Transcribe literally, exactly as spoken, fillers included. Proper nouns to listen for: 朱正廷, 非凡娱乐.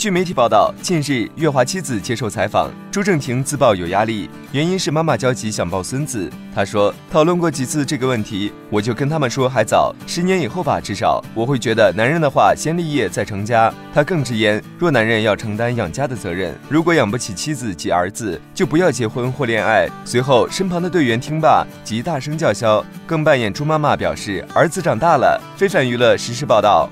据媒体报道，近日月华妻子接受采访，朱正廷自曝有压力，原因是妈妈焦急想抱孙子。她说：“讨论过几次这个问题，我就跟他们说还早，十年以后吧，至少我会觉得男人的话先立业再成家。”她更直言，若男人要承担养家的责任，如果养不起妻子及儿子，就不要结婚或恋爱。随后，身旁的队员听罢即大声叫嚣，更扮演朱妈妈表示：“儿子长大了。”非凡娱乐实时报道。